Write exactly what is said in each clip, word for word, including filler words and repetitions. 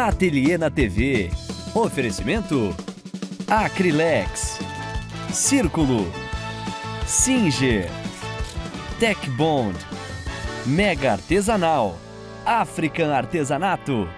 Ateliê na T V. Oferecimento: Acrilex, Círculo, Singer, Tecbond, Mega Artesanal, African Artesanato.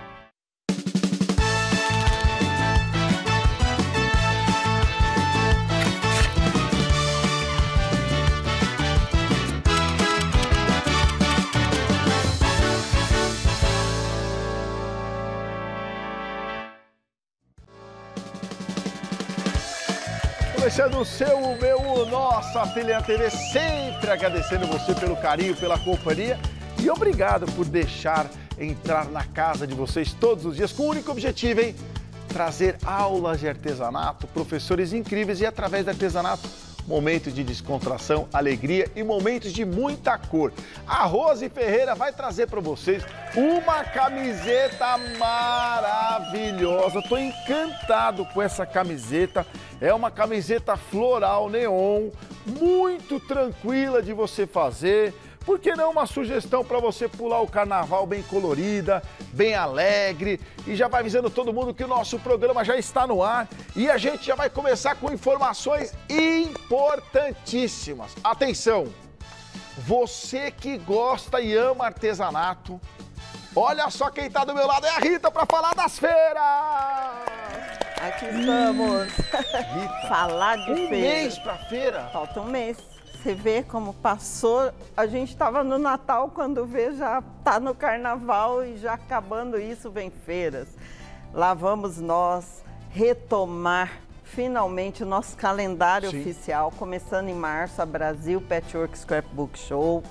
Deixando o seu, o meu, o nosso Ateliê na T V, sempre agradecendo você pelo carinho, pela companhia e obrigado por deixar entrar na casa de vocês todos os dias com o único objetivo, hein? Trazer aulas de artesanato, professores incríveis e através do artesanato, momentos de descontração, alegria e momentos de muita cor. A Rose Ferreira vai trazer para vocês uma camiseta maravilhosa. Estou encantado com essa camiseta. É uma camiseta floral neon, muito tranquila de você fazer. Por que não uma sugestão para você pular o carnaval bem colorida, bem alegre? E já vai avisando todo mundo que o nosso programa já está no ar e a gente já vai começar com informações importantíssimas. Atenção! Você que gosta e ama artesanato, olha só quem está do meu lado, é a Rita para falar das feiras! Aqui estamos. Rita, falar de um feira. Um mês para feira? Falta um mês. Você vê como passou. A gente estava no Natal, quando vê já tá no Carnaval e já acabando isso, vem feiras. Lá vamos nós retomar finalmente o nosso calendário Sim. oficial, começando em março, a Brasil Patchwork Scrapbook Show.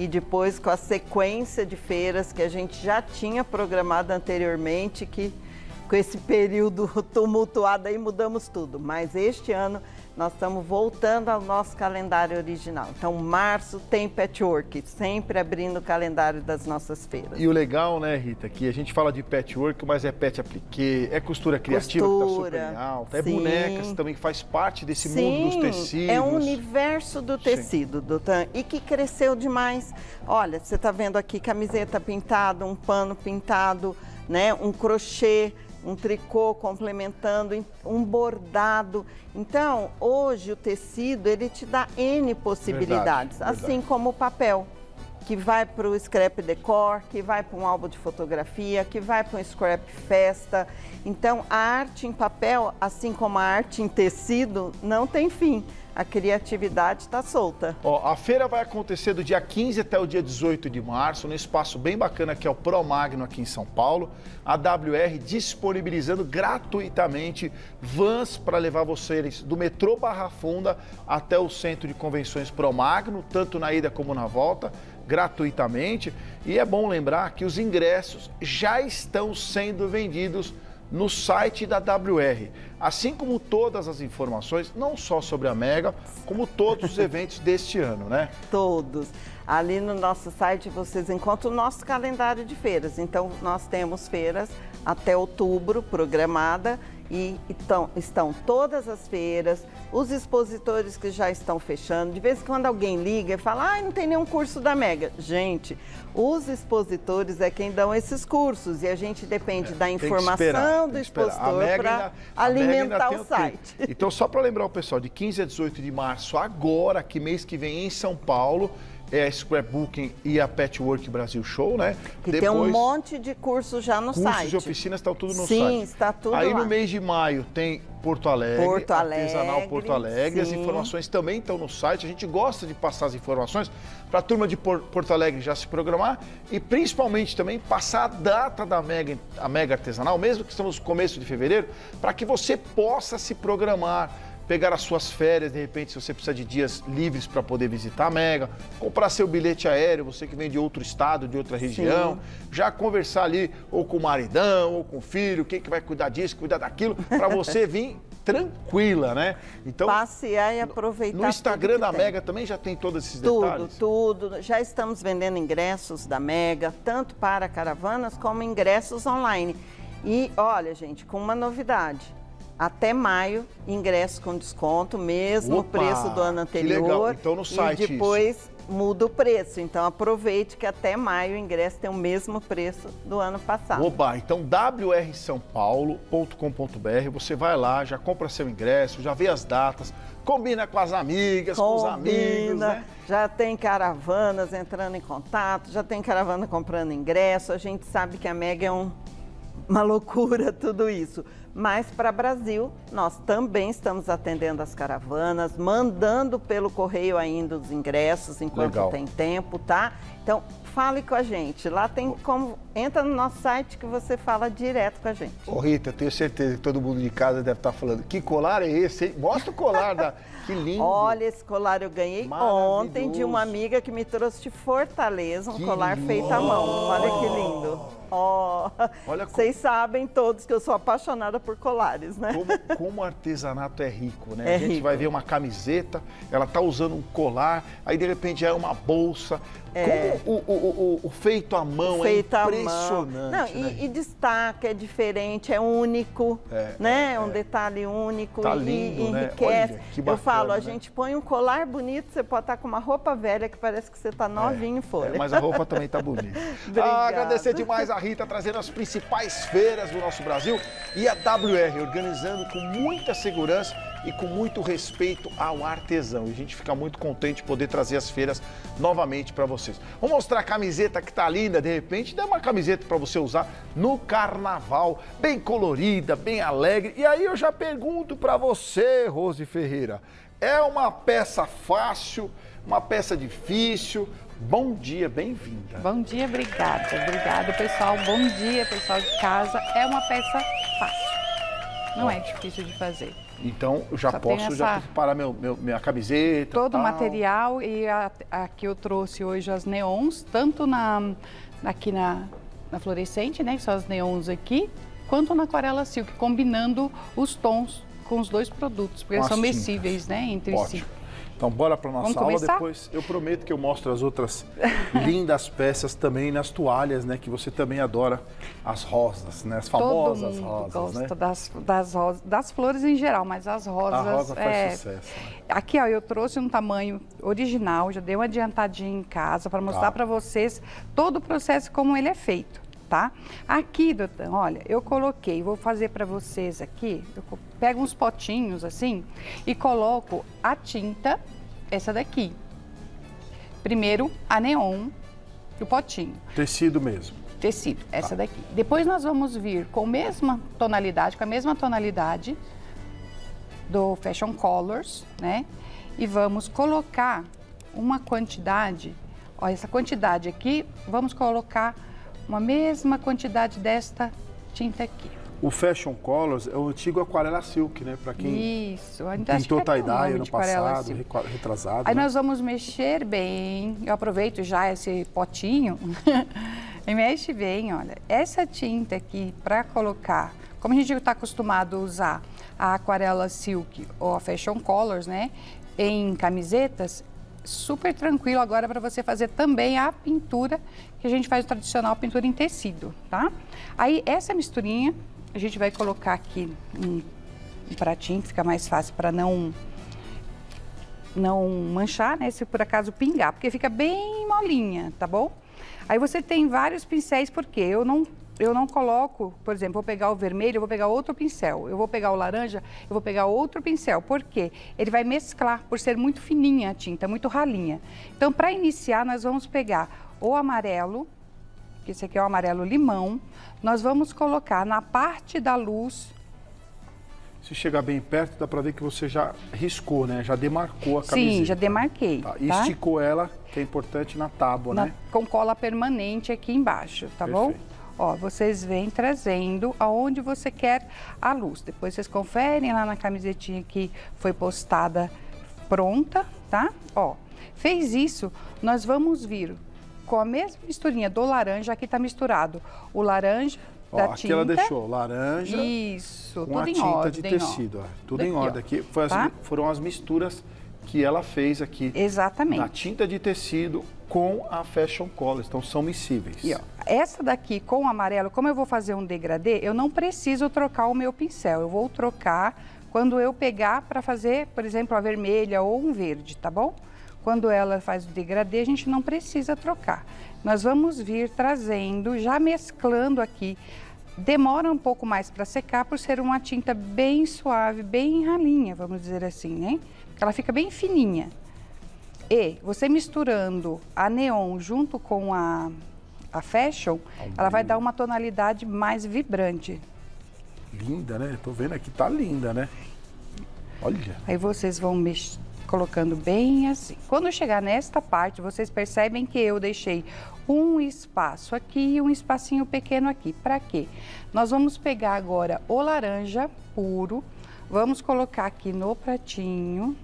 E depois com a sequência de feiras que a gente já tinha programado anteriormente, que... Com esse período tumultuado aí mudamos tudo, mas este ano nós estamos voltando ao nosso calendário original. Então, março tem patchwork, sempre abrindo o calendário das nossas feiras. E o legal, né, Rita, que a gente fala de patchwork, mas é pet appliqué, é costura criativa costura, que está super alta, é sim. bonecas também, que faz parte desse sim, mundo dos tecidos. É um universo do tecido, Doutan, e que cresceu demais. Olha, você está vendo aqui camiseta pintada, um pano pintado, né, um crochê, um tricô complementando, um bordado. Então, hoje o tecido, ele te dá N possibilidades, verdade, assim verdade. Como o papel, que vai para o scrap decor, que vai para um álbum de fotografia, que vai para um scrap festa. Então, a arte em papel, assim como a arte em tecido, não tem fim. A criatividade está solta. Ó, a feira vai acontecer do dia quinze até o dia dezoito de março, num espaço bem bacana que é o Pro Magno aqui em São Paulo. A W R disponibilizando gratuitamente vans para levar vocês do metrô Barra Funda até o centro de convenções Pro Magno, tanto na ida como na volta, gratuitamente. E é bom lembrar que os ingressos já estão sendo vendidos no site da W R, assim como todas as informações, não só sobre a Mega, como todos os eventos deste ano, né? Todos. Ali no nosso site vocês encontram o nosso calendário de feiras. Então, nós temos feiras até outubro programada e então, estão todas as feiras, os expositores que já estão fechando. De vez em quando alguém liga e fala, ah, não tem nenhum curso da Mega. Gente, os expositores é quem dão esses cursos e a gente depende é, da informação esperar, do expositor para alimentar o site. Tempo. Então, só para lembrar o pessoal, de quinze a dezoito de março, agora, que mês que vem em São Paulo, é a Scrapbooking e a Patchwork Brasil Show, né? Que depois, tem um monte de cursos já no cursos site. Cursos e oficinas, está tudo no sim, site. Sim, está tudo Aí lá. No mês de maio tem Porto Alegre, Porto Alegre Artesanal Porto Alegre. Sim. As informações também estão no site. A gente gosta de passar as informações para a turma de Porto Alegre já se programar e principalmente também passar a data da Mega, a Mega Artesanal, mesmo que estamos no começo de fevereiro, para que você possa se programar. Pegar as suas férias, de repente, se você precisa de dias livres para poder visitar a Mega, comprar seu bilhete aéreo, você que vem de outro estado, de outra região, Sim. já conversar ali ou com o maridão, ou com o filho, quem que vai cuidar disso, cuidar daquilo, para você vir tranquila, né? Então, passear e aproveitar. No Instagram da Mega também já tem todos esses detalhes? Tudo, tudo. Já estamos vendendo ingressos da Mega, tanto para caravanas como ingressos online. E olha, gente, com uma novidade. Até maio, ingresso com desconto, mesmo Opa, o preço do ano anterior. Que legal. Então no site. E depois isso. muda o preço. Então aproveite que até maio o ingresso tem o mesmo preço do ano passado. Oba, então w r São Paulo ponto com ponto b r, você vai lá, já compra seu ingresso, já vê as datas, combina com as amigas, combina, com os amigos, né? Já tem caravanas entrando em contato, já tem caravana comprando ingresso. A gente sabe que a Mega é um... uma loucura tudo isso, mas para Brasil nós também estamos atendendo as caravanas, mandando pelo correio ainda os ingressos enquanto Legal. Tem tempo, tá? Então fale com a gente, lá tem como, entra no nosso site que você fala direto com a gente. Ô Rita, tenho certeza que todo mundo de casa deve estar falando, que colar é esse, hein? Mostra o colar, da... que lindo. Olha, esse colar eu ganhei ontem de uma amiga que me trouxe de Fortaleza, um que colar lindo. Feito à mão, olha que lindo. Ó, oh, vocês sabem todos que eu sou apaixonada por colares, né? Como, como o artesanato é rico, né? É a gente rico. Vai ver uma camiseta, ela tá usando um colar, aí de repente é uma bolsa. É. Como o, o, o, o feito à mão feito é impressionante. Mão. Não, e, né? E destaca, é diferente, é único, é, né? É, é um detalhe único, tá lindo, e, e enriquece. Né? Olha, que bacana, eu falo, a né? gente põe um colar bonito, você pode estar com uma roupa velha que parece que você tá novinho é, em folha. É, mas a roupa também tá bonita. Ah, agradecer demais a A Rita trazendo as principais feiras do nosso Brasil e a W R organizando com muita segurança e com muito respeito ao artesão. E a gente fica muito contente de poder trazer as feiras novamente para vocês. Vou mostrar a camiseta que tá linda, de repente dá uma camiseta para você usar no carnaval, bem colorida, bem alegre. E aí eu já pergunto para você, Rose Ferreira, é uma peça fácil, uma peça difícil? Bom dia, bem-vinda. Bom dia, obrigada. Obrigada, pessoal. Bom dia, pessoal de casa. É uma peça fácil. Não é difícil de fazer. Então, eu já Só posso já preparar meu, meu, minha camiseta. Todo tal. O material. E a, aqui eu trouxe hoje as neons, tanto na, aqui na, na fluorescente, né? Que são as neons aqui, quanto na aquarela silk, combinando os tons com os dois produtos, porque eles são mecíveis, né? Entre Ótimo. Si. Então, bora para nossa Vamos aula, começar? Depois eu prometo que eu mostro as outras lindas peças também nas toalhas, né, que você também adora, as rosas, né, as famosas Todo mundo rosas, gosta né? das, das, rosas, das flores em geral, mas as rosas... A rosa faz é... sucesso. Né? Aqui, ó, eu trouxe um tamanho original, já dei uma adiantadinha em casa para mostrar tá. para vocês todo o processo como ele é feito, tá? Aqui, doutor, olha, eu coloquei, vou fazer para vocês aqui, eu pego uns potinhos assim e coloco a tinta, essa daqui. Primeiro a neon e o potinho. Tecido mesmo. Tecido, essa tá. daqui. Depois nós vamos vir com a mesma tonalidade, com a mesma tonalidade do Fashion Colors, né? E vamos colocar uma quantidade, ó, essa quantidade aqui, vamos colocar uma mesma quantidade desta tinta aqui. O Fashion Colors é o antigo aquarela silk, né? Para quem Isso. pintou tie-dye ano passado, retrasado. Aí né? nós vamos mexer bem. Eu aproveito já esse potinho e mexe bem, olha. Essa tinta aqui, para colocar, como a gente está acostumado a usar a aquarela silk ou a Fashion Colors, né? Em camisetas, super tranquilo agora para você fazer também a pintura, que a gente faz o tradicional pintura em tecido, tá? Aí essa misturinha a gente vai colocar aqui um pratinho, que fica mais fácil para não não manchar, né? Se por acaso pingar, porque fica bem molinha, tá bom? Aí você tem vários pincéis, porque eu não eu não coloco, por exemplo, vou pegar o vermelho, eu vou pegar outro pincel, eu vou pegar o laranja, eu vou pegar outro pincel, porque ele vai mesclar, por ser muito fininha a tinta, muito ralinha. Então, para iniciar, nós vamos pegar o amarelo, que esse aqui é o amarelo limão, nós vamos colocar na parte da luz. Se chegar bem perto, dá para ver que você já riscou, né? Já demarcou a camiseta. Sim, já demarquei. Tá? Tá? E esticou ela, que é importante, na tábua, na, né? Com cola permanente aqui embaixo, tá Perfeito. Bom? Ó, vocês vêm trazendo aonde você quer a luz. Depois vocês conferem lá na camisetinha que foi postada pronta, tá? Ó, fez isso, nós vamos vir com a mesma misturinha do laranja, aqui tá misturado o laranja ó, da tinta. Aqui ela deixou laranja isso, com tudo a tinta em ordem, de tecido, ó. Tudo daqui, em ordem. Aqui foi tá? as, foram as misturas que ela fez aqui. Exatamente. Na tinta de tecido com a Fashion Colors, então são miscíveis. E, ó, essa daqui com o amarelo, como eu vou fazer um degradê, eu não preciso trocar o meu pincel. Eu vou trocar quando eu pegar para fazer, por exemplo, a vermelha ou um verde, tá bom? Quando ela faz o degradê, a gente não precisa trocar. Nós vamos vir trazendo, já mesclando aqui. Demora um pouco mais para secar, por ser uma tinta bem suave, bem ralinha, vamos dizer assim, né? Ela fica bem fininha. E você misturando a neon junto com a, a fashion, Ai, ela vai dar uma tonalidade mais vibrante. Linda, né? Tô vendo aqui, tá linda, né? Olha. Aí vocês vão mexer, colocando bem assim. Quando chegar nesta parte, vocês percebem que eu deixei um espaço aqui e um espacinho pequeno aqui. Para quê? Nós vamos pegar agora o laranja puro, vamos colocar aqui no pratinho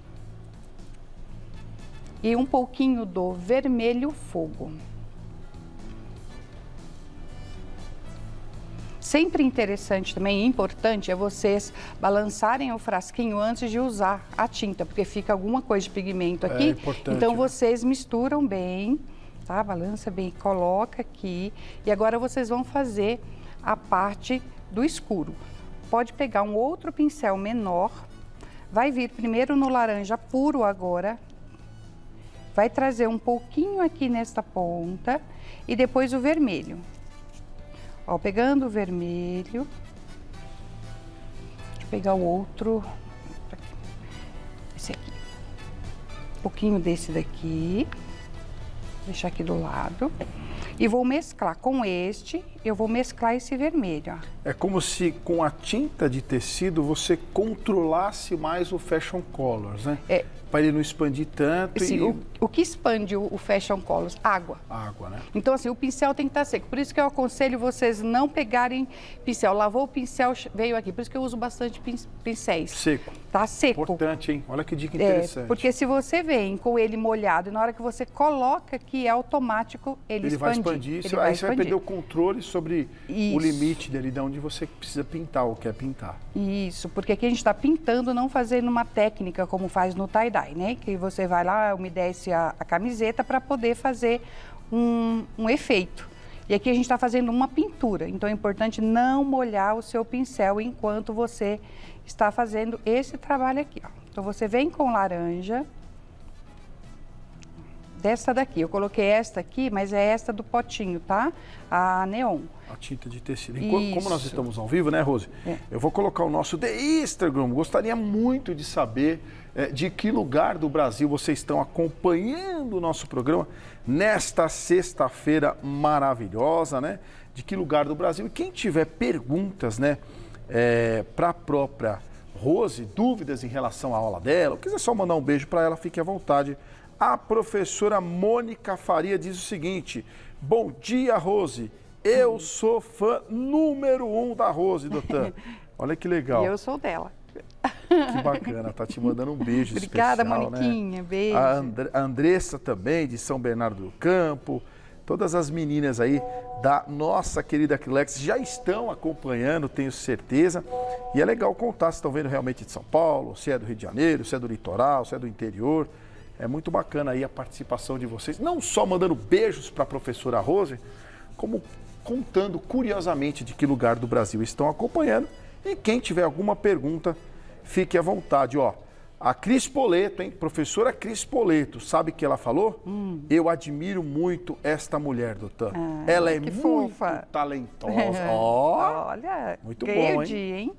e um pouquinho do vermelho fogo. Sempre interessante também, importante, é vocês balançarem o frasquinho antes de usar a tinta, porque fica alguma coisa de pigmento aqui. É importante, então, vocês misturam bem, tá? Balança bem, coloca aqui. E agora vocês vão fazer a parte do escuro. Pode pegar um outro pincel menor, vai vir primeiro no laranja puro agora, vai trazer um pouquinho aqui nesta ponta e depois o vermelho. Ó, pegando o vermelho, deixa eu pegar o outro, esse aqui, um pouquinho desse daqui, deixar aqui do lado, e vou mesclar com este, eu vou mesclar esse vermelho, ó. É como se com a tinta de tecido você controlasse mais o Fashion Colors, né? É. Para ele não expandir tanto. Sim, e... o, o que expande o, o Fashion Colors? Água. Água, né? Então, assim, o pincel tem que estar seco. Por isso que eu aconselho vocês não pegarem pincel. Lavou o pincel, veio aqui. Por isso que eu uso bastante pincéis. Seco. Tá seco. Importante, hein? Olha que dica interessante. É, porque se você vem com ele molhado e na hora que você coloca aqui, é automático ele, ele expandir. Vai expandir. Ele você, vai expandir. Aí você vai perder o controle sobre Isso. o limite dele, de onde você precisa pintar ou quer pintar. Isso, porque aqui a gente está pintando, não fazendo uma técnica como faz no tie-dye. Né? Que você vai lá, umedece a, a camiseta para poder fazer um, um efeito. E aqui a gente está fazendo uma pintura, então é importante não molhar o seu pincel enquanto você está fazendo esse trabalho aqui. Ó. Então você vem com laranja, dessa daqui. Eu coloquei esta aqui, mas é esta do potinho, tá? A neon. A tinta de tecido. Enquanto, como nós estamos ao vivo, né, Rose? É. Eu vou colocar o nosso The Instagram. Gostaria muito de saber é, de que lugar do Brasil vocês estão acompanhando o nosso programa nesta sexta-feira maravilhosa, né? De que lugar do Brasil. E quem tiver perguntas, né, é, para a própria Rose, dúvidas em relação à aula dela, ou quiser só mandar um beijo para ela, fique à vontade. A professora Mônica Faria diz o seguinte: bom dia, Rose. Eu sou fã número um da Rose, doutor. Olha que legal. E eu sou dela. Que bacana, tá te mandando um beijo Obrigada, especial. Obrigada, Moniquinha, né? Beijo. A And- Andressa também, de São Bernardo do Campo. Todas as meninas aí da nossa querida Acrilex já estão acompanhando, tenho certeza. E é legal contar se estão vendo realmente de São Paulo, se é do Rio de Janeiro, se é do litoral, se é do interior. É muito bacana aí a participação de vocês, não só mandando beijos para a professora Rose, como contando curiosamente de que lugar do Brasil estão acompanhando. E quem tiver alguma pergunta, fique à vontade. Ó, a Cris Poleto, hein? Professora Cris Poleto, sabe o que ela falou? Hum. Eu admiro muito esta mulher, doutor. Ah, ela é muito fofa. Talentosa. Ó, olha, muito bom, o dia, hein?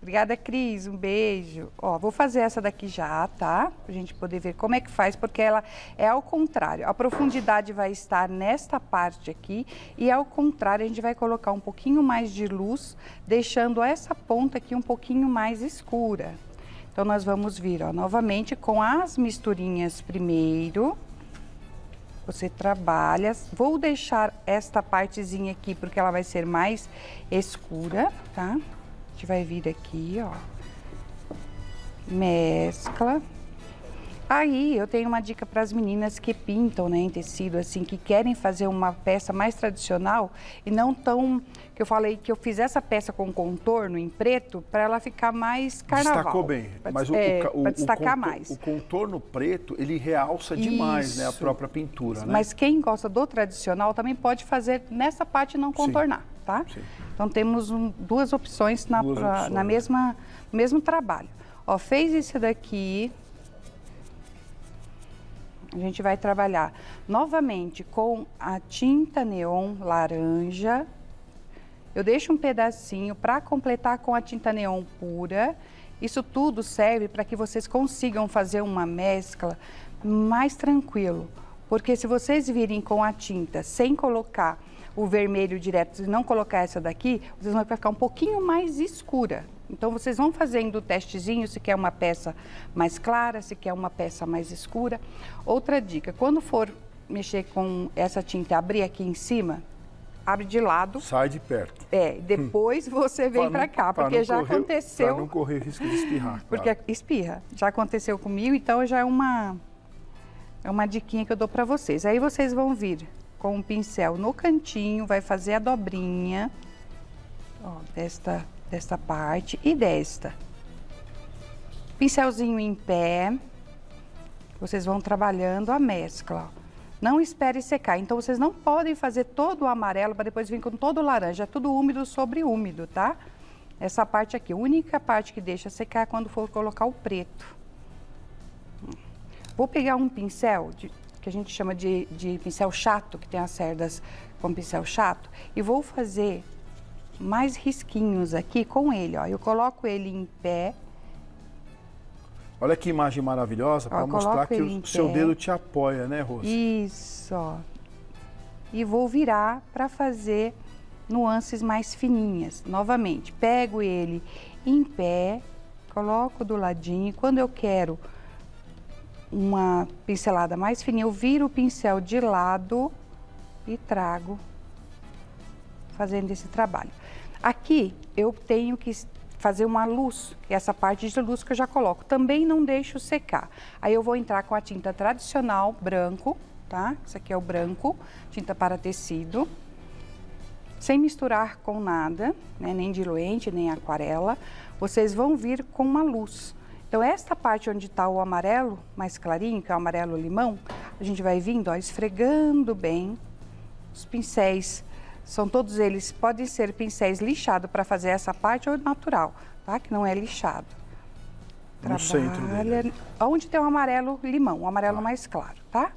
Obrigada, Cris. Um beijo. Ó, vou fazer essa daqui já, tá? Pra gente poder ver como é que faz, porque ela é ao contrário. A profundidade vai estar nesta parte aqui e ao contrário a gente vai colocar um pouquinho mais de luz, deixando essa ponta aqui um pouquinho mais escura. Então nós vamos vir, ó, novamente com as misturinhas primeiro. Você trabalha. Vou deixar esta partezinha aqui porque ela vai ser mais escura, tá? A gente vai vir aqui, ó, mescla. Aí eu tenho uma dica para as meninas que pintam, né, em tecido, assim, que querem fazer uma peça mais tradicional e não tão, que eu falei que eu fiz essa peça com contorno em preto para ela ficar mais carnaval. Destacou bem, pra, mas o, é, o, o, destacar o, contorno, mais. O contorno preto, ele realça demais, Isso. né, a própria pintura, né? Mas quem gosta do tradicional também pode fazer nessa parte e não contornar, Sim. tá? Sim. Então, temos um, duas opções na, duas pra, opções. na mesma, mesmo trabalho. Ó, fez esse daqui. a gente vai trabalhar novamente com a tinta neon laranja. Eu deixo um pedacinho para completar com a tinta neon pura. Isso tudo serve para que vocês consigam fazer uma mescla mais tranquilo. Porque se vocês virem com a tinta sem colocar o vermelho direto, se não colocar essa daqui, vocês vão ficar um pouquinho mais escura. Então, vocês vão fazendo o testezinho, se quer uma peça mais clara, se quer uma peça mais escura. Outra dica, quando for mexer com essa tinta, abrir aqui em cima, abre de lado. Sai de perto. É, depois hum. você vem para cá, porque já correr, aconteceu... Para não correr risco de espirrar, claro. Porque espirra, já aconteceu comigo, então já é uma... É uma diquinha que eu dou para vocês. Aí vocês vão vir com um pincel no cantinho, vai fazer a dobrinha, ó, desta, desta parte e desta. Pincelzinho em pé, vocês vão trabalhando a mescla, ó. Não espere secar, então vocês não podem fazer todo o amarelo para depois vir com todo o laranja, é tudo úmido sobre úmido, tá? Essa parte aqui, a única parte que deixa secar é quando for colocar o preto. Vou pegar um pincel, de, que a gente chama de, de pincel chato, que tem as cerdas com pincel chato, e vou fazer mais risquinhos aqui com ele, ó. Eu coloco ele em pé. Olha que imagem maravilhosa para mostrar que o seu dedo te apoia, né, Rose? Isso, ó. E vou virar para fazer nuances mais fininhas. Novamente, pego ele em pé, coloco do ladinho, quando eu quero... uma pincelada mais fininha, eu viro o pincel de lado e trago, fazendo esse trabalho. Aqui eu tenho que fazer uma luz, essa parte de luz que eu já coloco. Também não deixo secar. Aí eu vou entrar com a tinta tradicional branco, tá? Isso aqui é o branco, tinta para tecido. Sem misturar com nada, né? Nem diluente, nem aquarela. Vocês vão vir com uma luz. Então, esta parte onde está o amarelo mais clarinho, que é o amarelo limão, a gente vai vindo, ó, esfregando bem. Os pincéis, são todos eles, podem ser pincéis lixados para fazer essa parte ou natural, tá? Que não é lixado. No centro dele. Onde tem o amarelo limão, o amarelo mais claro, tá?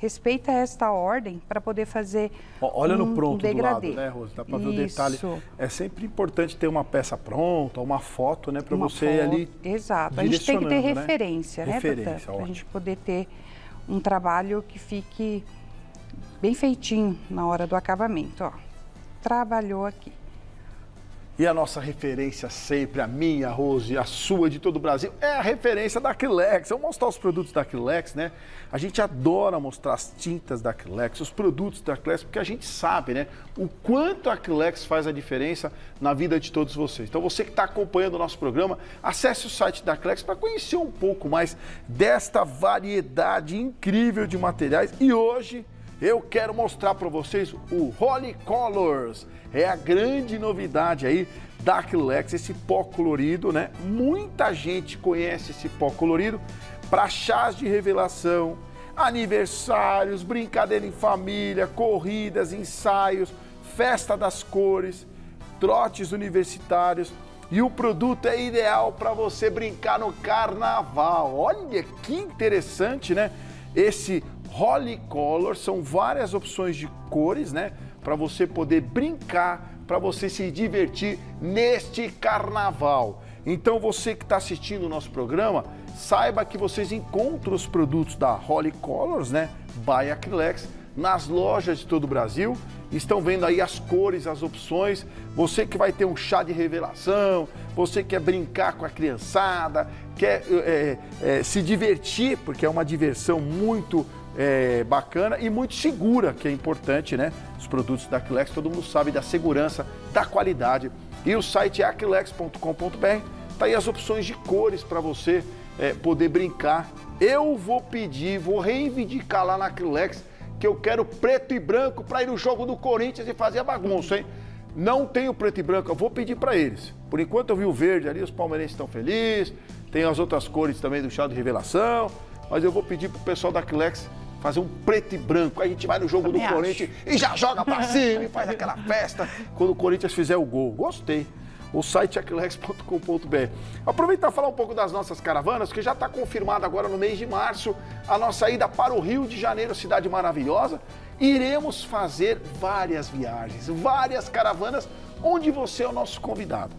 Respeita esta ordem para poder fazer Olha um no pronto degradê. Do lado, né, Rose? Dá para ver o detalhe. É sempre importante ter uma peça pronta, uma foto, né, para você foto, ali Exato. A gente tem que ter referência, né? Referência, para a gente poder ter um trabalho que fique bem feitinho na hora do acabamento, ó. Trabalhou aqui. E a nossa referência sempre, a minha, a Rose, a sua, de todo o Brasil, é a referência da Acrilex. Vamos mostrar os produtos da Acrilex, né? A gente adora mostrar as tintas da Acrilex, os produtos da Acrilex, porque a gente sabe, né? O quanto a Acrilex faz a diferença na vida de todos vocês. Então, você que está acompanhando o nosso programa, acesse o site da Acrilex para conhecer um pouco mais desta variedade incrível de materiais. E hoje... eu quero mostrar para vocês o Holi Colors, é a grande novidade aí da Acrilex, esse pó colorido, né? Muita gente conhece esse pó colorido para chás de revelação, aniversários, brincadeira em família, corridas, ensaios, festa das cores, trotes universitários. E o produto é ideal para você brincar no carnaval. Olha que interessante, né? Esse Holi Colors são várias opções de cores, né? Para você poder brincar, para você se divertir neste carnaval. Então, você que está assistindo o nosso programa, saiba que vocês encontram os produtos da Holi Colors, né? By Acrilex, nas lojas de todo o Brasil. Estão vendo aí as cores, as opções. Você que vai ter um chá de revelação, você quer brincar com a criançada, quer é, é, se divertir, porque é uma diversão muito... É, bacana e muito segura, que é importante, né? Os produtos da Acrilex, todo mundo sabe da segurança, da qualidade. E o site é acrilex ponto com ponto br. Tá aí as opções de cores para você é, poder brincar. Eu vou pedir, vou reivindicar lá na Acrilex que eu quero preto e branco para ir no jogo do Corinthians e fazer a bagunça, hein? Não tenho preto e branco, eu vou pedir para eles. Por enquanto eu vi o verde ali, os palmeirenses estão felizes. Tem as outras cores também do chá de revelação. Mas eu vou pedir pro pessoal da Acrilex fazer um preto e branco. Aí a gente vai no jogo do Corinthians e já joga pra cima e faz aquela festa quando o Corinthians fizer o gol. Gostei. o site acrilex ponto com ponto br. Aproveitar e falar um pouco das nossas caravanas, que já está confirmada agora no mês de março a nossa ida para o Rio de Janeiro, cidade maravilhosa. Iremos fazer várias viagens, várias caravanas, onde você é o nosso convidado.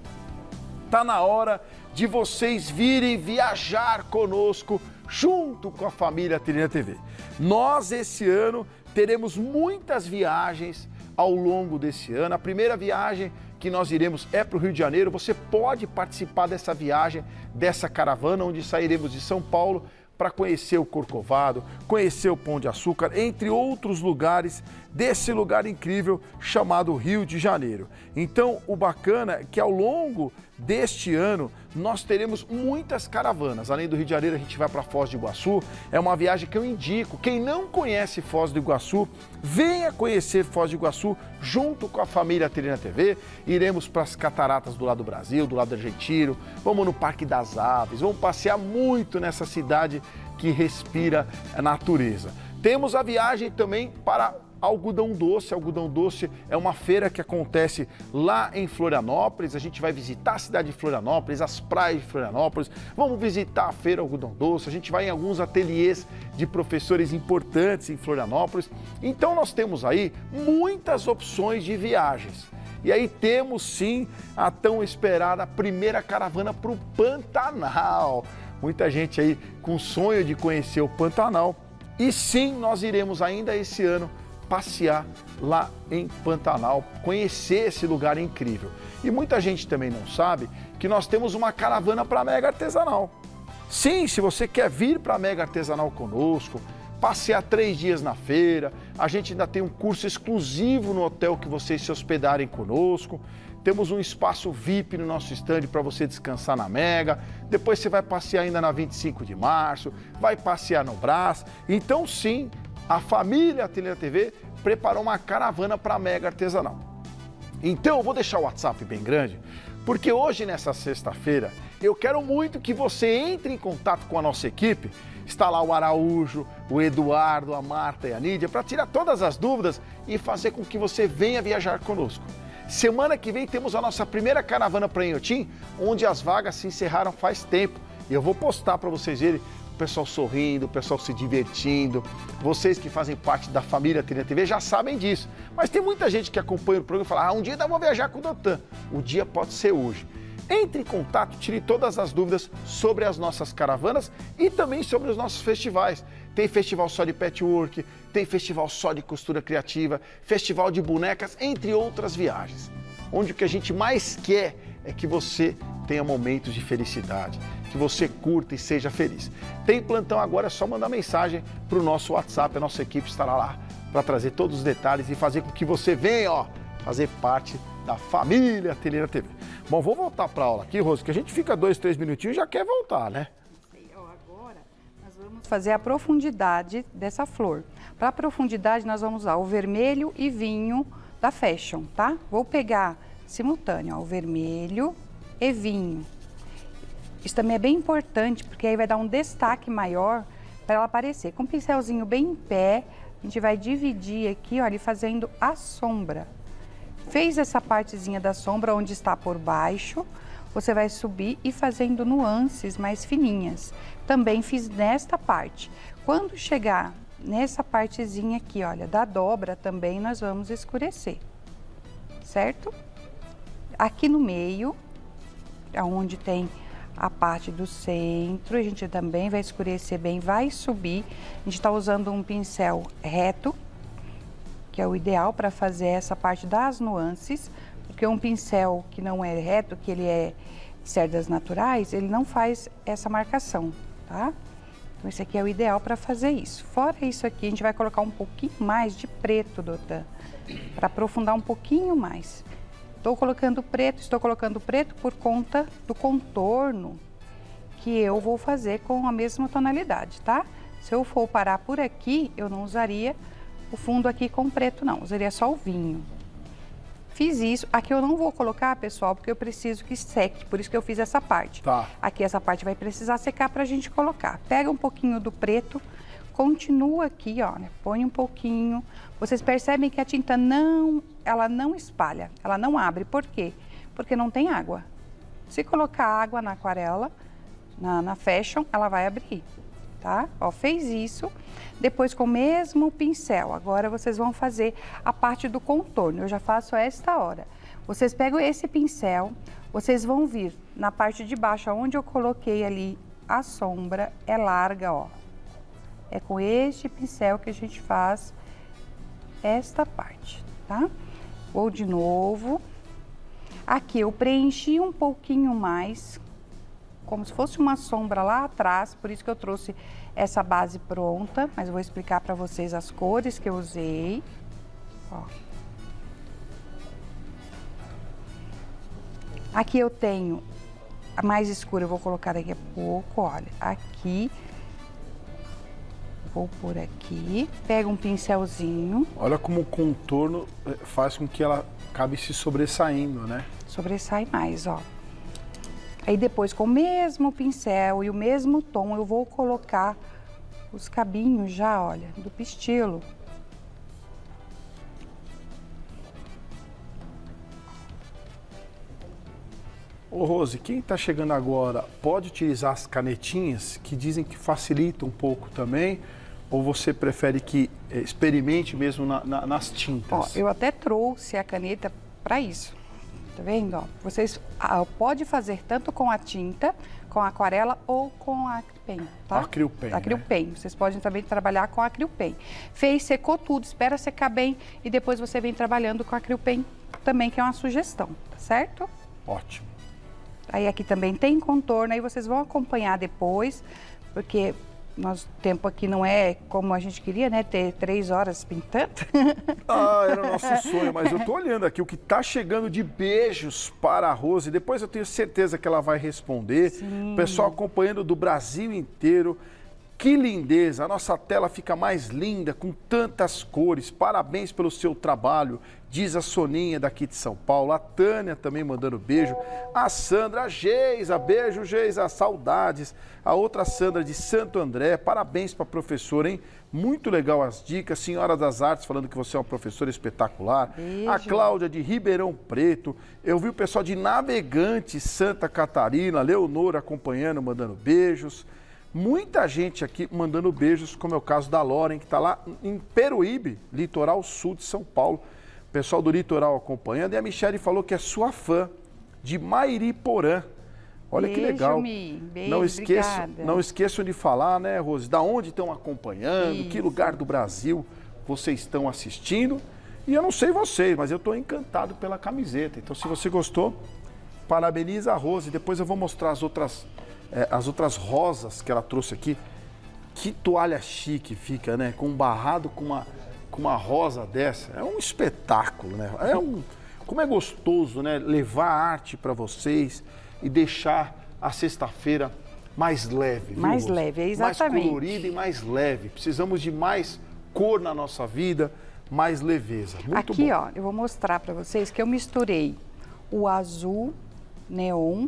Está na hora de vocês virem viajar conosco, junto com a família Ateliê na T V. Nós, esse ano, teremos muitas viagens ao longo desse ano. A primeira viagem que nós iremos é para o Rio de Janeiro. Você pode participar dessa viagem, dessa caravana, onde sairemos de São Paulo para conhecer o Corcovado, conhecer o Pão de Açúcar, entre outros lugares desse lugar incrível chamado Rio de Janeiro. Então, o bacana é que ao longo deste ano, nós teremos muitas caravanas. Além do Rio de Janeiro, a gente vai para Foz do Iguaçu. É uma viagem que eu indico. Quem não conhece Foz do Iguaçu, venha conhecer Foz do Iguaçu junto com a família Ateliê na T V. Iremos para as cataratas do lado do Brasil, do lado argentino. Vamos no Parque das Aves. Vamos passear muito nessa cidade que respira a natureza. Temos a viagem também para Algodão Doce. Algodão Doce é uma feira que acontece lá em Florianópolis. A gente vai visitar a cidade de Florianópolis, as praias de Florianópolis. Vamos visitar a feira Algodão Doce. A gente vai em alguns ateliês de professores importantes em Florianópolis. Então nós temos aí muitas opções de viagens. E aí temos sim a tão esperada primeira caravana para o Pantanal. Muita gente aí com sonho de conhecer o Pantanal. E sim, nós iremos ainda esse ano passear lá em Pantanal, conhecer esse lugar incrível. E muita gente também não sabe que nós temos uma caravana para a Mega Artesanal. Sim, se você quer vir para a Mega Artesanal conosco, passear três dias na feira, a gente ainda tem um curso exclusivo no hotel que vocês se hospedarem conosco. Temos um espaço V I P no nosso stand para você descansar na Mega. Depois você vai passear ainda na vinte e cinco de março, vai passear no Brás. Então sim, a família Ateliê na T V preparou uma caravana para a Mega Artesanal. Então eu vou deixar o WhatsApp bem grande, porque hoje, nessa sexta-feira, eu quero muito que você entre em contato com a nossa equipe. Está lá o Araújo, o Eduardo, a Marta e a Nídia, para tirar todas as dúvidas e fazer com que você venha viajar conosco. Semana que vem temos a nossa primeira caravana para Inhotim, onde as vagas se encerraram faz tempo. E eu vou postar para vocês verem. O pessoal sorrindo, o pessoal se divertindo. Vocês que fazem parte da família Ateliê na T V já sabem disso. Mas tem muita gente que acompanha o programa e fala, ah, um dia ainda vou viajar com o Dotan. O dia pode ser hoje. Entre em contato, tire todas as dúvidas sobre as nossas caravanas e também sobre os nossos festivais. Tem festival só de patchwork, tem festival só de costura criativa, festival de bonecas, entre outras viagens. Onde o que a gente mais quer é que você tenha momentos de felicidade, que você curta e seja feliz. Tem plantão agora, é só mandar mensagem para o nosso WhatsApp, a nossa equipe estará lá para trazer todos os detalhes e fazer com que você venha, ó, fazer parte da família Ateliê na T V. Bom, vou voltar para a aula aqui, Rose, que a gente fica dois, três minutinhos e já quer voltar, né? Agora nós vamos fazer a profundidade dessa flor. Para a profundidade nós vamos usar o vermelho e vinho da Fashion, tá? Vou pegar simultâneo, ó, o vermelho e vinho. Isso também é bem importante, porque aí vai dar um destaque maior para ela aparecer. Com o pincelzinho bem em pé, a gente vai dividir aqui, olha, fazendo a sombra. Fez essa partezinha da sombra onde está por baixo, você vai subir e fazendo nuances mais fininhas. Também fiz nesta parte. Quando chegar nessa partezinha aqui, olha, da dobra também nós vamos escurecer, certo? Aqui no meio, aonde tem a parte do centro, a gente também vai escurecer bem, vai subir. A gente está usando um pincel reto, que é o ideal para fazer essa parte das nuances, porque um pincel que não é reto, que ele é de cerdas naturais, ele não faz essa marcação, tá? Então esse aqui é o ideal para fazer isso. Fora isso aqui, a gente vai colocar um pouquinho mais de preto, Dotan, para aprofundar um pouquinho mais. Estou colocando preto, estou colocando preto por conta do contorno que eu vou fazer com a mesma tonalidade, tá? Se eu for parar por aqui, eu não usaria o fundo aqui com preto, não. Usaria só o vinho. Fiz isso. Aqui eu não vou colocar, pessoal, porque eu preciso que seque. Por isso que eu fiz essa parte. Tá. Aqui essa parte vai precisar secar pra gente colocar. Pega um pouquinho do preto, continua aqui, ó, né? Põe um pouquinho. Vocês percebem que a tinta não, ela não espalha, ela não abre. Por quê? porque não tem água. Se colocar água na aquarela, na, na fashion, ela vai abrir, tá? Ó, fez isso. Depois, com o mesmo pincel, agora vocês vão fazer a parte do contorno. Eu já faço a esta hora. Vocês pegam esse pincel, vocês vão vir na parte de baixo, onde eu coloquei ali a sombra, é larga, ó. É com este pincel que a gente faz esta parte, tá? Vou de novo. Aqui eu preenchi um pouquinho mais, como se fosse uma sombra lá atrás, por isso que eu trouxe essa base pronta, mas eu vou explicar pra vocês as cores que eu usei, ó. Aqui eu tenho a mais escura, eu vou colocar daqui a pouco, olha, aqui, vou por aqui, pego um pincelzinho. Olha como o contorno faz com que ela acabe se sobressaindo, né? Sobressai mais, ó. Aí depois, com o mesmo pincel e o mesmo tom, eu vou colocar os cabinhos já, olha, do pistilo. Ô Rose, quem está chegando agora pode utilizar as canetinhas, que dizem que facilita um pouco também, ou você prefere que experimente mesmo na, na, nas tintas? Ó, eu até trouxe a caneta para isso, tá vendo? Ó, vocês ah, pode fazer tanto com a tinta, com a aquarela ou com a Acrypem, tá? Acrypem, Acrypem, né? Vocês podem também trabalhar com a Acrypem. Fez, secou tudo, espera secar bem e depois você vem trabalhando com a Acrypem também, que é uma sugestão, tá certo? Ótimo. Aí aqui também tem contorno, aí vocês vão acompanhar depois, porque nosso tempo aqui não é como a gente queria, né? Ter três horas pintando. Ah, era o nosso sonho, mas eu tô olhando aqui o que tá chegando de beijos para a Rose. Depois eu tenho certeza que ela vai responder. Sim. O pessoal acompanhando do Brasil inteiro. Que lindeza! A nossa tela fica mais linda, com tantas cores. Parabéns pelo seu trabalho, diz a Soninha daqui de São Paulo. A Tânia também mandando beijo. A Sandra, a Geisa, beijo, Geisa, saudades. A outra Sandra de Santo André, parabéns para a professora, hein? Muito legal as dicas. Senhora das Artes falando que você é uma professora espetacular. Beijo. A Cláudia de Ribeirão Preto. Eu vi o pessoal de Navegante, Santa Catarina. Leonora acompanhando, mandando beijos. Muita gente aqui mandando beijos, como é o caso da Loren, que está lá em Peruíbe, litoral sul de São Paulo. O pessoal do litoral acompanhando. E a Michele falou que é sua fã, de Mairiporã. Olha beijo, que legal. Mi. Beijo, não, esqueço, não esqueçam de falar, né, Rose? Da onde estão acompanhando, isso, que lugar do Brasil vocês estão assistindo. E eu não sei vocês, mas eu estou encantado pela camiseta. Então, se você gostou, parabeniza a Rose. Depois eu vou mostrar as outras... as outras rosas que ela trouxe aqui. Que toalha chique fica, né? Com um barrado, com uma, com uma rosa dessa. É um espetáculo, né? É um, como é gostoso, né? Levar a arte para vocês e deixar a sexta-feira mais leve. Viu, mais Rosa? Leve, exatamente. Mais colorida e mais leve. Precisamos de mais cor na nossa vida, mais leveza. Muito aqui, bom. Ó, eu vou mostrar para vocês que eu misturei o azul neon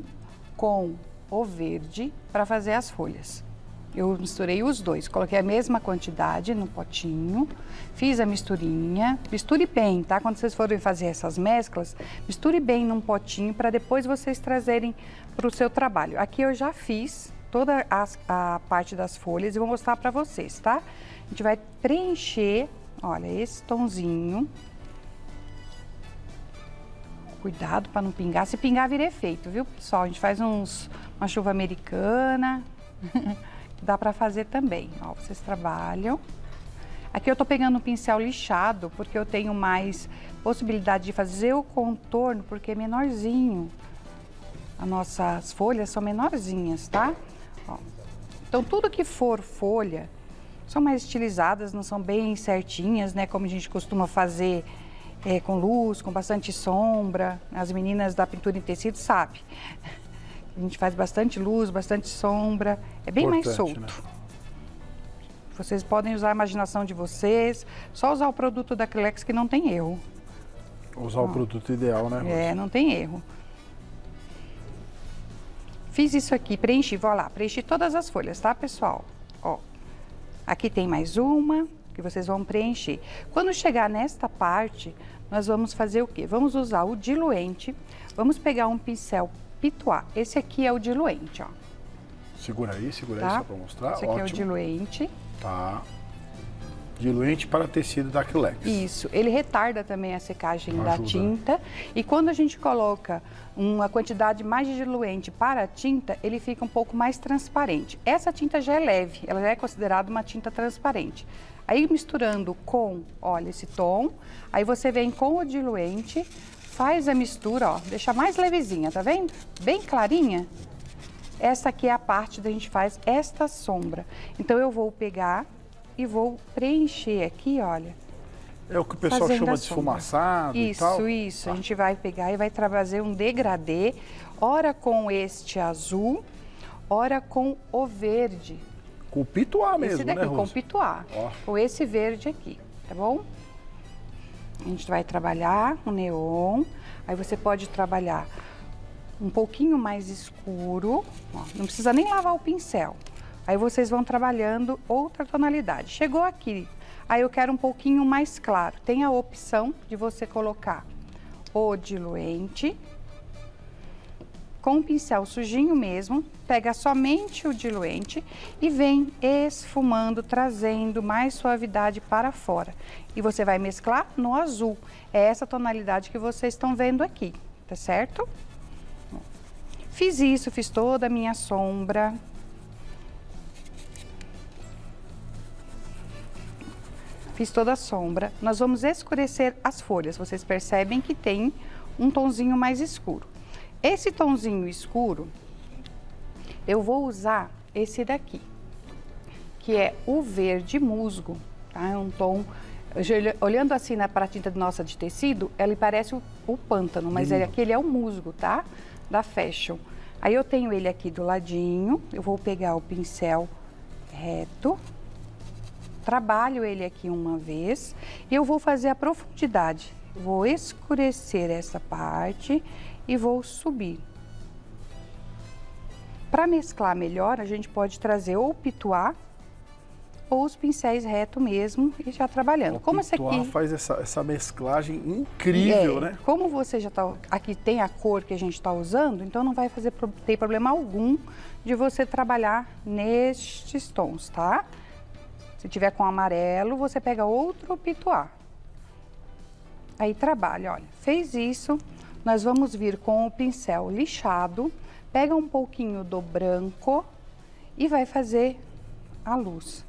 com... o verde para fazer as folhas. Eu misturei os dois, coloquei a mesma quantidade no potinho, fiz a misturinha, misture bem, tá? Quando vocês forem fazer essas mesclas, misture bem num potinho para depois vocês trazerem para o seu trabalho. Aqui eu já fiz toda a, a parte das folhas e vou mostrar para vocês, tá? A gente vai preencher, olha, esse tonzinho. Cuidado para não pingar. Se pingar, vira efeito, viu, pessoal? A gente faz uns... uma chuva americana, dá para fazer também, ó, vocês trabalham. Aqui eu tô pegando um pincel lixado, porque eu tenho mais possibilidade de fazer o contorno, porque é menorzinho. As nossas folhas são menorzinhas, tá? Ó, então tudo que for folha, são mais estilizadas, não são bem certinhas, né, como a gente costuma fazer... é, com luz, com bastante sombra. As meninas da pintura em tecido sabem. A gente faz bastante luz, bastante sombra. É bem importante, mais solto. Né? Vocês podem usar a imaginação de vocês. Só usar o produto da Acrilex que não tem erro. Usar ó, o produto ideal, né, Rose? É, não tem erro. Fiz isso aqui, preenchi, vou lá. Preenchi todas as folhas, tá, pessoal? Ó, aqui tem mais uma. que vocês vão preencher. Quando chegar nesta parte, nós vamos fazer o quê? Vamos usar o diluente, vamos pegar um pincel pituá. Esse aqui é o diluente, ó. Segura aí, segura tá? aí só para mostrar. Esse aqui Ótimo. é o diluente. Tá. Diluente para tecido da Acrilex. Isso, ele retarda também a secagem Ajuda. da tinta. E quando a gente coloca uma quantidade mais de diluente para a tinta, ele fica um pouco mais transparente. Essa tinta já é leve, ela já é considerada uma tinta transparente. Aí misturando com, olha, esse tom, aí você vem com o diluente, faz a mistura, ó, deixa mais levezinha, tá vendo? Bem clarinha. Essa aqui é a parte da gente faz esta sombra. Então eu vou pegar e vou preencher aqui, olha. É o que o pessoal chama de esfumaçado e tal? Isso, isso. Ah. A gente vai pegar e vai trazer um degradê, ora com este azul, ora com o verde. Com o pituá mesmo, esse daqui, né, Rose? Com o pituá. Oh. Com esse verde aqui, tá bom? A gente vai trabalhar o neon, aí você pode trabalhar um pouquinho mais escuro, ó, não precisa nem lavar o pincel. Aí vocês vão trabalhando outra tonalidade. Chegou aqui, aí eu quero um pouquinho mais claro. Tem a opção de você colocar o diluente com o pincel sujinho mesmo, pega somente o diluente e vem esfumando, trazendo mais suavidade para fora. E você vai mesclar no azul. É essa tonalidade que vocês estão vendo aqui, tá certo? Fiz isso, fiz toda a minha sombra. Fiz toda a sombra. Nós vamos escurecer as folhas. Vocês percebem que tem um tonzinho mais escuro. Esse tonzinho escuro, eu vou usar esse daqui, que é o verde musgo. Tá? É um tom... Olhando assim na tinta nossa de tecido, ele parece o, o pântano, mas ele, aqui ele é o musgo, tá? Da Fashion. Aí eu tenho ele aqui do ladinho, eu vou pegar o pincel reto, trabalho ele aqui uma vez e eu vou fazer a profundidade. Vou escurecer essa parte e vou subir. Para mesclar melhor, a gente pode trazer ou pituá ou os pincéis reto mesmo e já trabalhando. O como essa aqui faz essa, essa mesclagem incrível, é, né? Como você já tá aqui, tem a cor que a gente está usando, então não vai fazer ter problema algum de você trabalhar nestes tons, tá? Se tiver com amarelo, você pega outro pituá. Aí trabalha, olha. Fez isso, nós vamos vir com o pincel lixado, pega um pouquinho do branco e vai fazer a luz.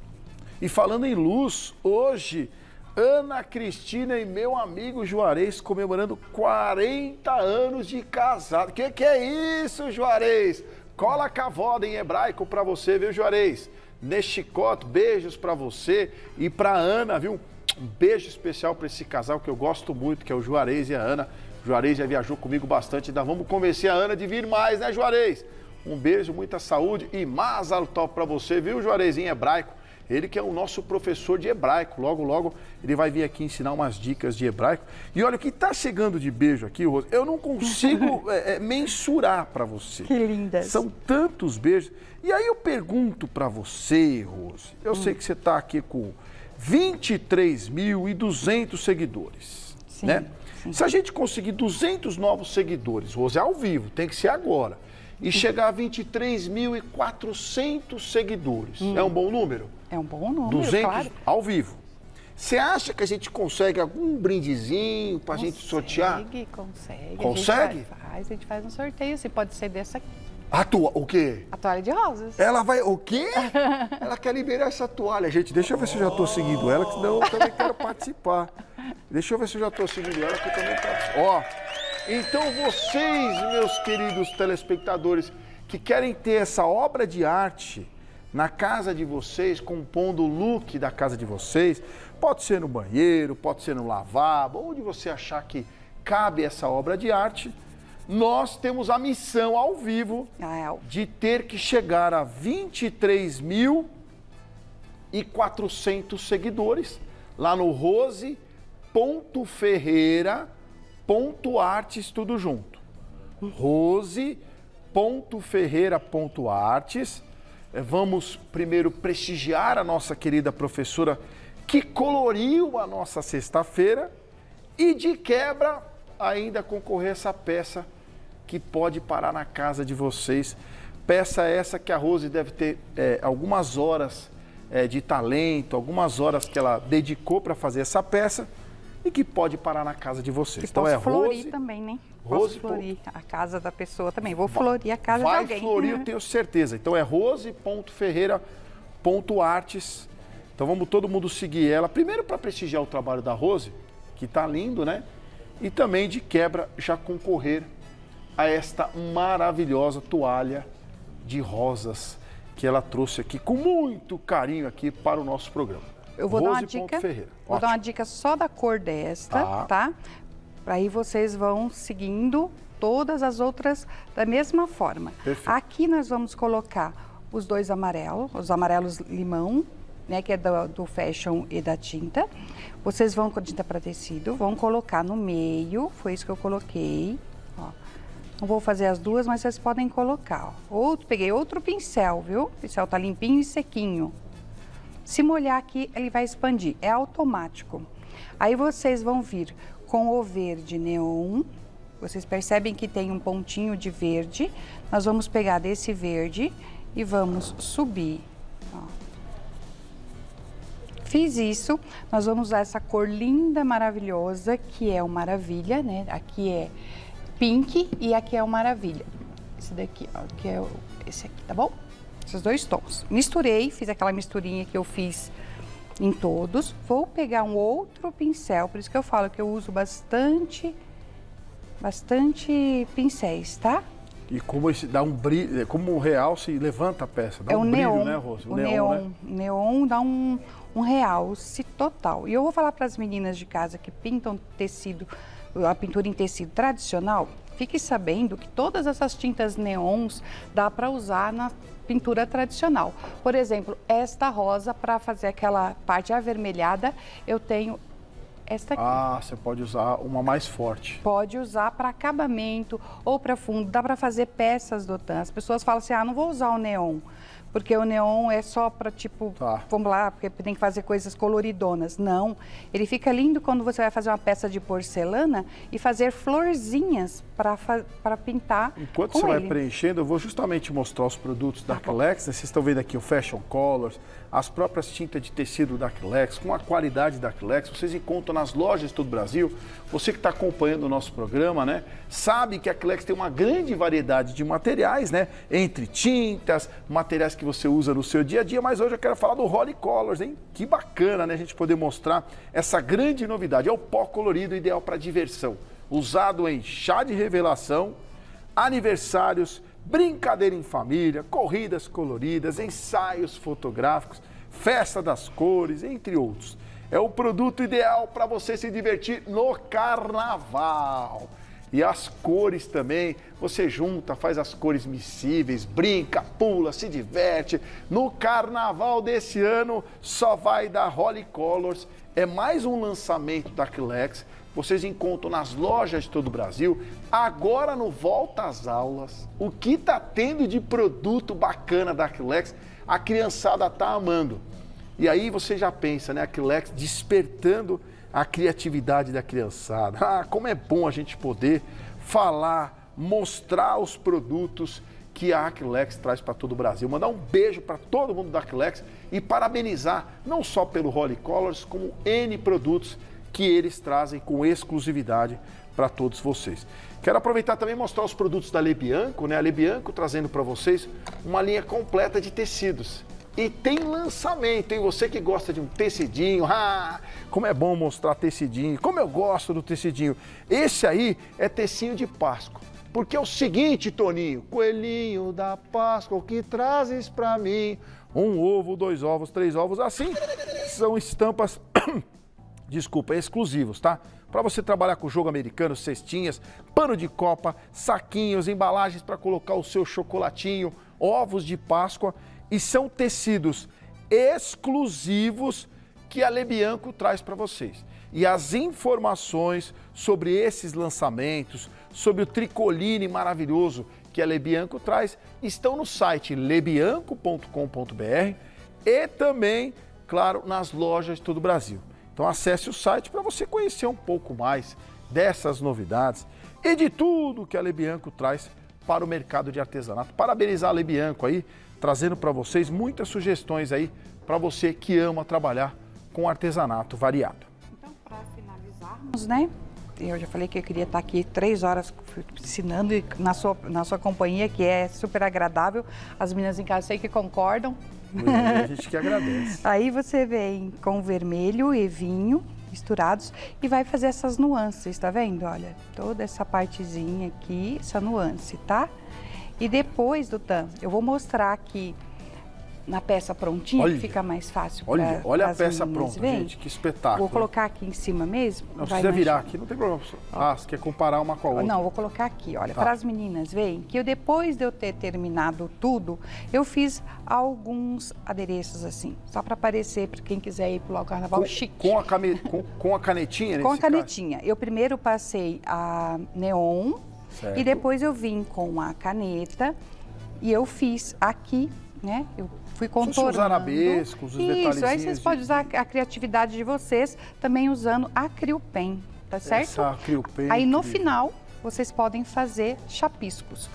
E falando em luz, hoje, Ana Cristina e meu amigo Juarez comemorando quarenta anos de casado. Que que é isso, Juarez? Cola cavoda em hebraico pra você, viu, Juarez? Nesticote, beijos para você e para Ana, viu? Um beijo especial para esse casal que eu gosto muito, que é o Juarez e a Ana. O Juarez já viajou comigo bastante, ainda vamos convencer a Ana de vir mais, né, Juarez? Um beijo, muita saúde e mazal top para você, viu, Juarez, em hebraico. Ele que é o nosso professor de hebraico. Logo, logo, ele vai vir aqui ensinar umas dicas de hebraico. E olha, o que está chegando de beijo aqui, Rose, eu não consigo é, é, mensurar para você. Que lindas. São tantos beijos. E aí eu pergunto para você, Rose, eu hum. sei que você está aqui com vinte e três mil e duzentos seguidores, sim, né? Sim. Se a gente conseguir duzentos novos seguidores, Rose, ao vivo, tem que ser agora, e chegar a vinte e três mil e quatrocentos seguidores, hum. é um bom número? É um bom número, duzentos claro. Ao vivo. Você acha que a gente consegue algum brindezinho para a gente sortear? Consegue, consegue. Consegue? A gente faz, a gente faz um sorteio, se pode ser dessa aqui. A toalha, o quê? A toalha de rosas. Ela vai, o quê? Ela quer liberar essa toalha, gente. Deixa eu ver se eu já estou seguindo ela, que senão eu também quero participar. Deixa eu ver se eu já estou seguindo ela, que eu também quero. Ó, então vocês, meus queridos telespectadores, que querem ter essa obra de arte na casa de vocês, compondo o look da casa de vocês, pode ser no banheiro, pode ser no lavabo, onde você achar que cabe essa obra de arte, nós temos a missão ao vivo de ter que chegar a vinte e três mil e quatrocentos seguidores lá no rose ponto ferreira ponto artes, tudo junto. rose ponto ferreira ponto artes. Vamos primeiro prestigiar a nossa querida professora que coloriu a nossa sexta-feira e, de quebra, ainda concorrer essa peça que pode parar na casa de vocês. Peça essa que a Rose deve ter é, algumas horas é, de talento, algumas horas que ela dedicou para fazer essa peça e que pode parar na casa de vocês. Que então posso é florir Rose, também, né? Rose, posso florir a casa da pessoa também. Vou florir a casa vai de alguém. Vai florir, eu tenho certeza. Então é rose ponto ferreira ponto artes. Então vamos todo mundo seguir ela. Primeiro para prestigiar o trabalho da Rose, que tá lindo, né? E também de quebra já concorrer a esta maravilhosa toalha de rosas que ela trouxe aqui com muito carinho aqui para o nosso programa. Eu vou Rose. dar uma dica. Ferreira. Vou Ótimo. dar uma dica só da cor desta, tá? tá? Aí vocês vão seguindo todas as outras da mesma forma. Perfeito. Aqui nós vamos colocar os dois amarelos, os amarelos limão, né, que é do, do fashion e da tinta. Vocês vão com tinta para tecido, vão colocar no meio, foi isso que eu coloquei, ó. Não vou fazer as duas, mas vocês podem colocar. Ó. Outro, peguei outro pincel, viu? O pincel tá limpinho e sequinho. Se molhar aqui, ele vai expandir, é automático. Aí vocês vão vir com o verde neon, vocês percebem que tem um pontinho de verde. Nós vamos pegar desse verde e vamos subir. Ó. Fiz isso, nós vamos usar essa cor linda, maravilhosa, que é o Maravilha, né? Aqui é pink e aqui é o Maravilha. Esse daqui, ó, que é o, esse aqui, tá bom? Esses dois tons. Misturei, fiz aquela misturinha que eu fiz em todos. Vou pegar um outro pincel, por isso que eu falo que eu uso bastante, bastante pincéis, tá? E como esse dá um brilho, como o realce levanta a peça, dá é um brilho, neon, né, Rose? O, o neon, neon, né? neon dá um, um realce total. E eu vou falar para as meninas de casa que pintam tecido, a pintura em tecido tradicional, fique sabendo que todas essas tintas neons dá para usar na pintura tradicional. Por exemplo, esta rosa, para fazer aquela parte avermelhada, eu tenho esta aqui. Ah, você pode usar uma mais forte. Pode usar para acabamento ou para fundo, dá para fazer peças do tan. As pessoas falam assim, ah, não vou usar o neon, porque o neon é só para, tipo, tá. vamos lá, porque tem que fazer coisas coloridonas. Não, ele fica lindo quando você vai fazer uma peça de porcelana e fazer florzinhas para pintar. Enquanto com você ele. vai preenchendo, eu vou justamente mostrar os produtos da Acrilex. Vocês estão vendo aqui o Fashion Colors, as próprias tintas de tecido da Acrilex, com a qualidade da Acrilex. Vocês encontram nas lojas de todo o Brasil. Você que está acompanhando o nosso programa, né, sabe que a Acrilex tem uma grande variedade de materiais, né, entre tintas, materiais que que você usa no seu dia a dia, mas hoje eu quero falar do Holi Colors, hein? Que bacana, né? A gente poder mostrar essa grande novidade. É o pó colorido ideal para diversão, usado em chá de revelação, aniversários, brincadeira em família, corridas coloridas, ensaios fotográficos, festa das cores, entre outros. É o produto ideal para você se divertir no carnaval. E as cores também, você junta, faz as cores miscíveis, brinca, pula, se diverte. No carnaval desse ano, só vai dar Holi Colors. É mais um lançamento da Acrilex. Vocês encontram nas lojas de todo o Brasil. Agora no Volta às Aulas, o que tá tendo de produto bacana da Acrilex, a criançada tá amando. E aí você já pensa, né, a Acrilex despertando a criatividade da criançada. Ah, como é bom a gente poder falar, mostrar os produtos que a Acrilex traz para todo o Brasil. Mandar um beijo para todo mundo da Acrilex e parabenizar não só pelo Holi Colors, como N produtos que eles trazem com exclusividade para todos vocês. Quero aproveitar também e mostrar os produtos da Le Bianco, né? A Le Bianco trazendo para vocês uma linha completa de tecidos. E tem lançamento, hein? Você que gosta de um tecidinho, ah, como é bom mostrar tecidinho, como eu gosto do tecidinho. Esse aí é tecinho de Páscoa, porque é o seguinte, Toninho, coelhinho da Páscoa, o que trazes pra mim? Um ovo, dois ovos, três ovos, assim são estampas, desculpa, exclusivos, tá? Para você trabalhar com jogo americano, cestinhas, pano de copa, saquinhos, embalagens para colocar o seu chocolatinho, ovos de Páscoa. E são tecidos exclusivos que a Le Bianco traz para vocês. E as informações sobre esses lançamentos, sobre o tricoline maravilhoso que a Le Bianco traz, estão no site le bianco ponto com ponto br e também claro, nas lojas de todo o Brasil. Então acesse o site para você conhecer um pouco mais dessas novidades e de tudo que a Le Bianco traz para o mercado de artesanato. Parabenizar a Le Bianco aí, trazendo para vocês muitas sugestões aí para você que ama trabalhar com artesanato variado. Então, para finalizarmos, né? Eu já falei que eu queria estar aqui três horas ensinando na sua, na sua companhia, que é super agradável. As meninas em casa sei que concordam. Muito bem, a gente que agradece. Aí você vem com vermelho e vinho misturados e vai fazer essas nuances, tá vendo? Olha, toda essa partezinha aqui, essa nuance, tá? E depois, Dutan, eu vou mostrar aqui na peça prontinha, olha, que fica mais fácil. Olha, pra, olha a peça pronta, vem, gente, que espetáculo. Vou colocar aqui em cima mesmo. Não, vai, se quiser virar aqui, não tem problema. Ah, você quer comparar uma com a outra. Não, vou colocar aqui, olha, tá, para as meninas, vem, que eu, depois de eu ter terminado tudo, eu fiz alguns adereços assim, só para aparecer, para quem quiser ir para o carnaval com, chique. Com a, cane, com, com a canetinha? Com a canetinha. Caso. Eu primeiro passei a neon, certo, e depois eu vim com a caneta e eu fiz aqui, né, eu fui contornando. Os arabescos, os detalhezinhos. Isso, aí vocês de... podem usar a criatividade de vocês também usando Acrypem, tá certo? Essa Acrypem. Aí no final, vocês podem fazer chapiscos.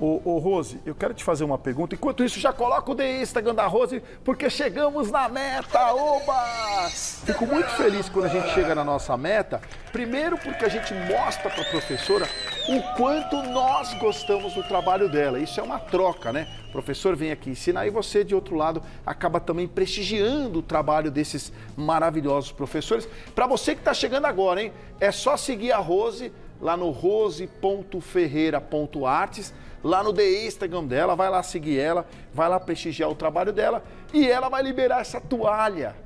Ô, ô Rose, eu quero te fazer uma pergunta. Enquanto isso, já coloca o The Instagram da Rose, porque chegamos na meta, oba! Fico muito feliz quando a gente chega na nossa meta. Primeiro porque a gente mostra para a professora o quanto nós gostamos do trabalho dela. Isso é uma troca, né? O professor vem aqui ensinar e você, de outro lado, acaba também prestigiando o trabalho desses maravilhosos professores. Para você que está chegando agora, hein? É só seguir a Rose lá no rose ponto ferreira ponto artes, lá no The Instagram dela, vai lá seguir ela, vai lá prestigiar o trabalho dela e ela vai liberar essa toalha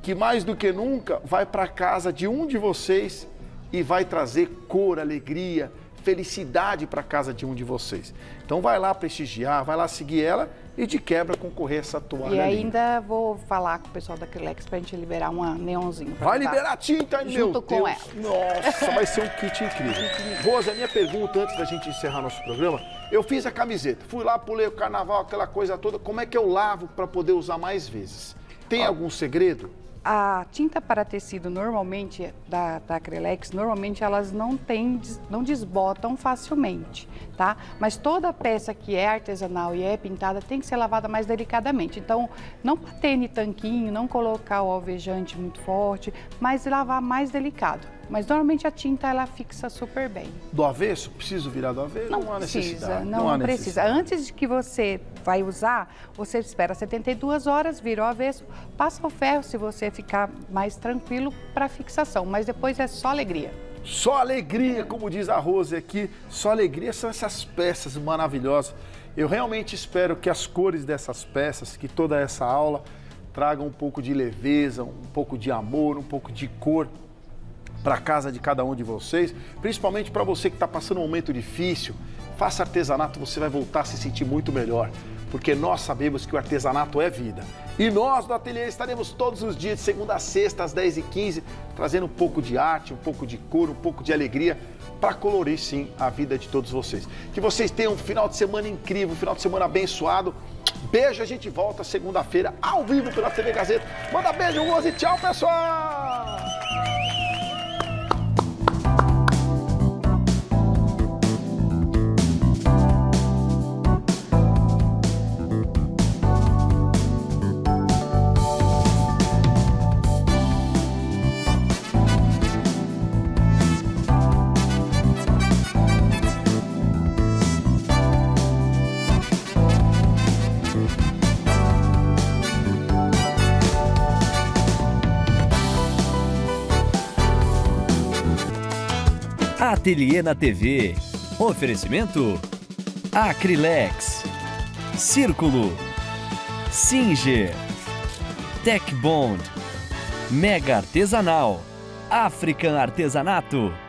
que mais do que nunca vai para casa de um de vocês e vai trazer cor, alegria, felicidade para casa de um de vocês. Então vai lá prestigiar, vai lá seguir ela e de quebra concorrer a essa toalha. E ainda ali, vou falar com o pessoal da Acrilex para a gente liberar uma neonzinho. Vai liberar tinta, meu Deus! Junto com ela. Nossa, vai ser um kit incrível. Rose, a minha pergunta antes da gente encerrar nosso programa, eu fiz a camiseta, fui lá, pulei o carnaval, aquela coisa toda, como é que eu lavo para poder usar mais vezes? Tem Ó, algum segredo? A tinta para tecido normalmente, da, da Acrilex, normalmente elas não, tem, não desbotam facilmente, tá? Mas toda peça que é artesanal e é pintada tem que ser lavada mais delicadamente. Então, não patene tanquinho, não colocar o alvejante muito forte, mas lavar mais delicado. Mas normalmente a tinta ela fixa super bem. Do avesso? Preciso virar do avesso? Não, não há precisa, necessidade. Não, não há precisa. Necessidade. Antes de que você vai usar, você espera setenta e duas horas, vira o avesso, passa o ferro se você ficar mais tranquilo para fixação, mas depois é só alegria. Só alegria, como diz a Rose aqui, só alegria são essas peças maravilhosas. Eu realmente espero que as cores dessas peças, que toda essa aula traga um pouco de leveza, um pouco de amor, um pouco de cor para casa de cada um de vocês, principalmente para você que está passando um momento difícil. Faça artesanato, você vai voltar a se sentir muito melhor, porque nós sabemos que o artesanato é vida. E nós do Ateliê estaremos todos os dias, de segunda a sexta, às dez e quinze, trazendo um pouco de arte, um pouco de cor, um pouco de alegria, para colorir sim a vida de todos vocês. Que vocês tenham um final de semana incrível, um final de semana abençoado. Beijo, a gente volta segunda-feira, ao vivo pela T V Gazeta. Manda beijo, Rose, e tchau, pessoal! Ateliê na T V. Oferecimento Acrilex, Círculo, Singer, Tecbond, Mega Artesanal, African Artesanato.